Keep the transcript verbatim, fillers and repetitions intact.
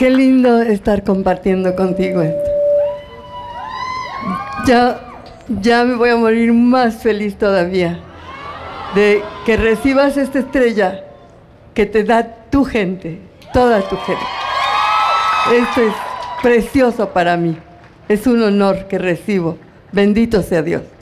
Qué lindo estar compartiendo contigo esto. Ya, ya me voy a morir más feliz todavía de que recibas esta estrella que te da tu gente, toda tu gente. Esto es precioso para mí. Es un honor que recibo. Bendito sea Dios.